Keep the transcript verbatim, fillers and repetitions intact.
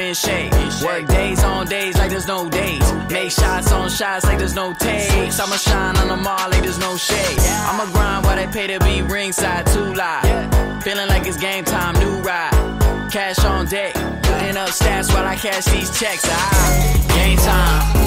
in shape. Work days on days like there's no days. Make shots on shots like there's no takes. I'ma shine on the mall like there's no shade. I'ma grind while they pay to be ringside, too live. Feeling like it's game time, new ride. Cash on deck, putting up stats while I cash these checks. Ah, game time.